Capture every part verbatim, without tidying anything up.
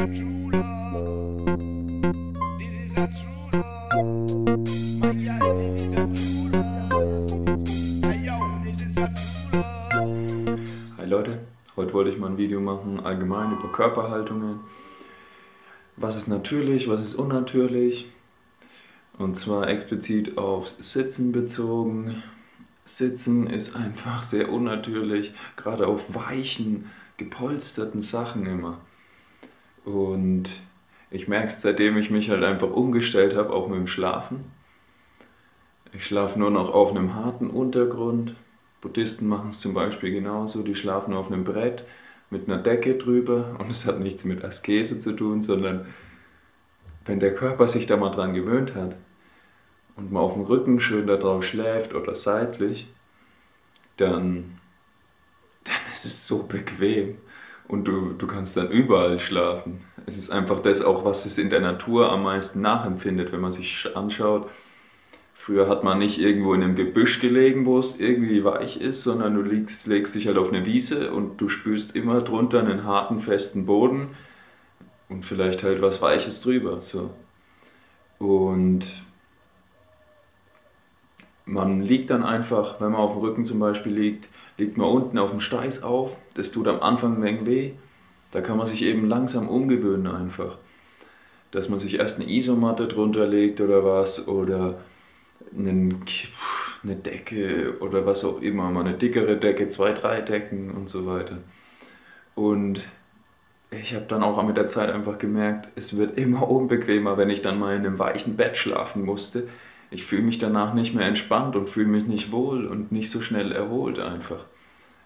Hi Leute, heute wollte ich mal ein Video machen, allgemein über Körperhaltungen. Was ist natürlich, was ist unnatürlich? Und zwar explizit aufs Sitzen bezogen. Sitzen ist einfach sehr unnatürlich, gerade auf weichen, gepolsterten Sachen immer. Und ich merke es, seitdem ich mich halt einfach umgestellt habe, auch mit dem Schlafen. Ich schlafe nur noch auf einem harten Untergrund. Buddhisten machen es zum Beispiel genauso, die schlafen auf einem Brett mit einer Decke drüber. Und es hat nichts mit Askese zu tun, sondern wenn der Körper sich da mal dran gewöhnt hat und mal auf dem Rücken schön da drauf schläft oder seitlich, dann, dann ist es so bequem. Und du, du kannst dann überall schlafen. Es ist einfach das auch, was es in der Natur am meisten nachempfindet, wenn man sich anschaut. Früher hat man nicht irgendwo in einem Gebüsch gelegen, wo es irgendwie weich ist, sondern du liegst, legst dich halt auf eine Wiese und du spürst immer drunter einen harten, festen Boden und vielleicht halt was Weiches drüber. So. Und man liegt dann einfach, wenn man auf dem Rücken zum Beispiel liegt, liegt man unten auf dem Steiß auf. Das tut am Anfang ein wenig weh. Da kann man sich eben langsam umgewöhnen einfach. Dass man sich erst eine Isomatte drunter legt oder was, oder einen, eine Decke oder was auch immer. Mal eine dickere Decke, zwei, drei Decken und so weiter. Und ich habe dann auch mit der Zeit einfach gemerkt, es wird immer unbequemer, wenn ich dann mal in einem weichen Bett schlafen musste. Ich fühle mich danach nicht mehr entspannt und fühle mich nicht wohl und nicht so schnell erholt einfach.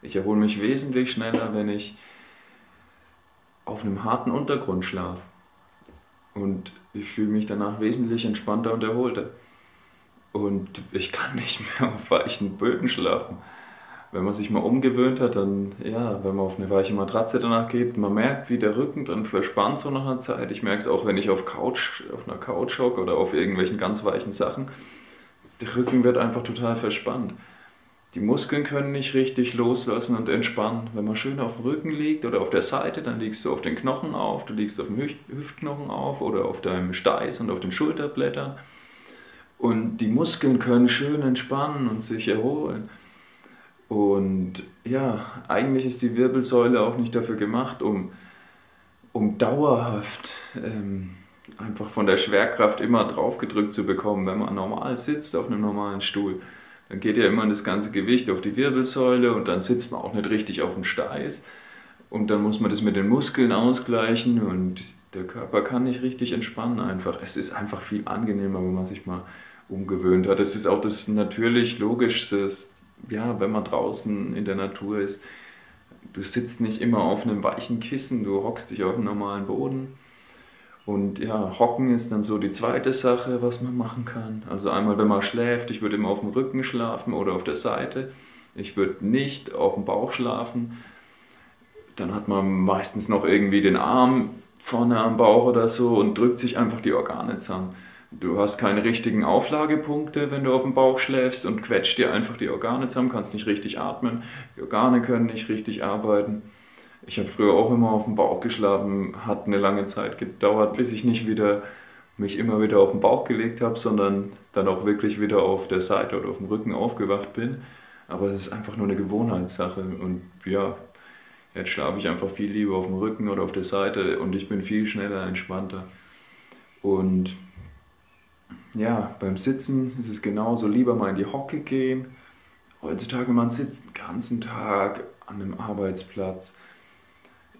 Ich erhole mich wesentlich schneller, wenn ich auf einem harten Untergrund schlafe. Und ich fühle mich danach wesentlich entspannter und erholter. Und ich kann nicht mehr auf weichen Böden schlafen. Wenn man sich mal umgewöhnt hat, dann, ja, wenn man auf eine weiche Matratze danach geht, man merkt, wie der Rücken dann verspannt so nach einer Zeit. Ich merke es auch, wenn ich auf Couch, auf einer Couch hocke oder auf irgendwelchen ganz weichen Sachen. Der Rücken wird einfach total verspannt. Die Muskeln können nicht richtig loslassen und entspannen. Wenn man schön auf dem Rücken liegt oder auf der Seite, dann liegst du auf den Knochen auf, du liegst auf dem Hüft Hüftknochen auf oder auf deinem Steiß und auf den Schulterblättern. Und die Muskeln können schön entspannen und sich erholen. Und ja, eigentlich ist die Wirbelsäule auch nicht dafür gemacht, um, um dauerhaft ähm, einfach von der Schwerkraft immer draufgedrückt zu bekommen. Wenn man normal sitzt auf einem normalen Stuhl, dann geht ja immer das ganze Gewicht auf die Wirbelsäule und dann sitzt man auch nicht richtig auf dem Steiß. Und dann muss man das mit den Muskeln ausgleichen und der Körper kann nicht richtig entspannen einfach. Es ist einfach viel angenehmer, wenn man sich mal umgewöhnt hat. Es ist auch das natürlich Logischste. Ja, wenn man draußen in der Natur ist, du sitzt nicht immer auf einem weichen Kissen, du hockst dich auf einem normalen Boden. Und ja, Hocken ist dann so die zweite Sache, was man machen kann. Also einmal, wenn man schläft, ich würde immer auf dem Rücken schlafen oder auf der Seite. Ich würde nicht auf dem Bauch schlafen. Dann hat man meistens noch irgendwie den Arm vorne am Bauch oder so und drückt sich einfach die Organe zusammen. Du hast keine richtigen Auflagepunkte, wenn du auf dem Bauch schläfst und quetscht dir einfach die Organe zusammen, kannst nicht richtig atmen, die Organe können nicht richtig arbeiten. Ich habe früher auch immer auf dem Bauch geschlafen, hat eine lange Zeit gedauert, bis ich nicht wieder, mich immer wieder auf den Bauch gelegt habe, sondern dann auch wirklich wieder auf der Seite oder auf dem Rücken aufgewacht bin. Aber es ist einfach nur eine Gewohnheitssache und ja, jetzt schlafe ich einfach viel lieber auf dem Rücken oder auf der Seite und ich bin viel schneller entspannter. Und ja, beim Sitzen ist es genauso, lieber mal in die Hocke gehen. Heutzutage, man sitzt den ganzen Tag an einem Arbeitsplatz.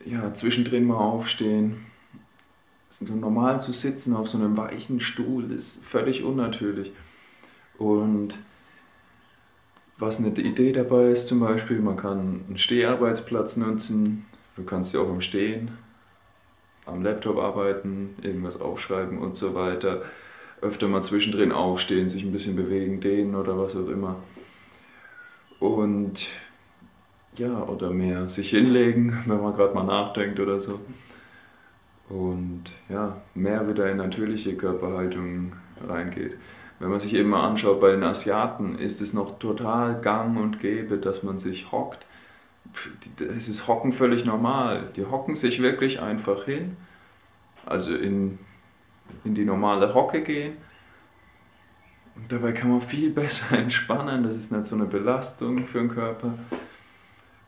Ja, zwischendrin mal aufstehen. So normal zu sitzen auf so einem weichen Stuhl ist völlig unnatürlich. Und was eine Idee dabei ist zum Beispiel, man kann einen Steharbeitsplatz nutzen. Du kannst ja auch im Stehen, am Laptop arbeiten, irgendwas aufschreiben und so weiter. Öfter mal zwischendrin aufstehen, sich ein bisschen bewegen, dehnen oder was auch immer. Und ja, oder mehr sich hinlegen, wenn man gerade mal nachdenkt oder so. Und ja, mehr wieder in natürliche Körperhaltung reingeht. Wenn man sich eben mal anschaut, bei den Asiaten ist es noch total gang und gäbe, dass man sich hockt. Es ist Hocken völlig normal. Die hocken sich wirklich einfach hin. also in, in die normale Hocke gehen. Und dabei kann man viel besser entspannen, das ist nicht so eine Belastung für den Körper.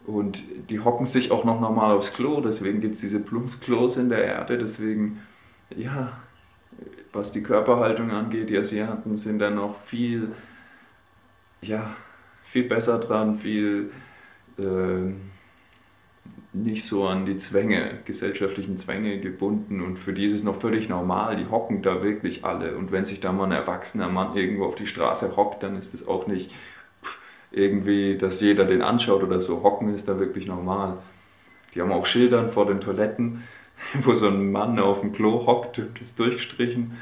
Und die hocken sich auch noch normal aufs Klo, deswegen gibt es diese Plumpsklos in der Erde, deswegen, ja, was die Körperhaltung angeht, die Asiaten sind dann noch viel, ja, viel besser dran, viel äh, nicht so an die Zwänge, gesellschaftlichen Zwänge gebunden, und für die ist es noch völlig normal, die hocken da wirklich alle, und wenn sich da mal ein erwachsener Mann irgendwo auf die Straße hockt, dann ist es auch nicht irgendwie, dass jeder den anschaut oder so, hocken ist da wirklich normal. Die haben auch Schildern vor den Toiletten, wo so ein Mann auf dem Klo hockt, das ist durchgestrichen,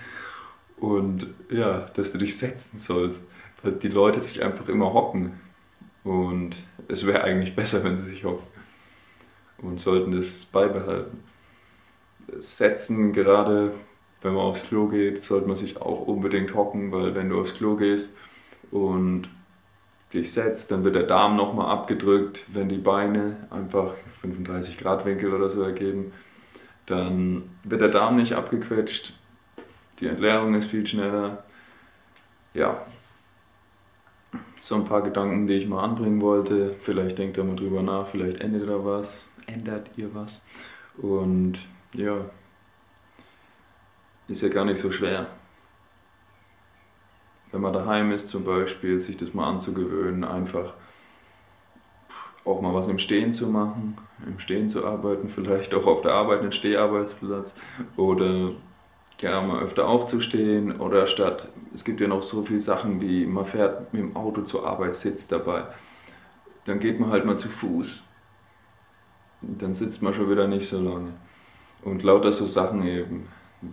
und ja, dass du dich setzen sollst, weil die Leute sich einfach immer hocken, und es wäre eigentlich besser, wenn sie sich hocken. Und sollten das beibehalten. Setzen, gerade wenn man aufs Klo geht, sollte man sich auch unbedingt hocken, weil wenn du aufs Klo gehst und dich setzt, dann wird der Darm nochmal abgedrückt. Wenn die Beine einfach fünfunddreißig Grad Winkel oder so ergeben, dann wird der Darm nicht abgequetscht, die Entleerung ist viel schneller. Ja, so ein paar Gedanken, die ich mal anbringen wollte. Vielleicht denkt ihr mal drüber nach, vielleicht ändert ihr was. Ändert ihr was? Und ja, ist ja gar nicht so schwer. Wenn man daheim ist zum Beispiel, sich das mal anzugewöhnen, einfach auch mal was im Stehen zu machen, im Stehen zu arbeiten, vielleicht auch auf der Arbeit, einen Steharbeitsplatz, oder ja, mal öfter aufzustehen, oder statt, es gibt ja noch so viele Sachen wie, man fährt mit dem Auto zur Arbeit, sitzt dabei, dann geht man halt mal zu Fuß, dann sitzt man schon wieder nicht so lange, und lauter so Sachen eben,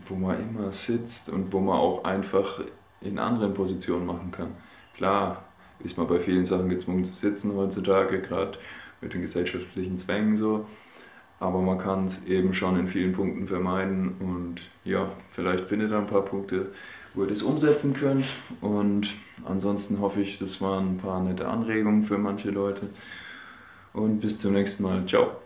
wo man immer sitzt und wo man auch einfach in anderen Positionen machen kann. Klar ist man bei vielen Sachen gezwungen zu sitzen heutzutage, gerade mit den gesellschaftlichen Zwängen so, aber man kann es eben schon in vielen Punkten vermeiden, und ja, vielleicht findet ihr ein paar Punkte, wo ihr das umsetzen könnt, und ansonsten hoffe ich, das waren ein paar nette Anregungen für manche Leute, und bis zum nächsten Mal, ciao!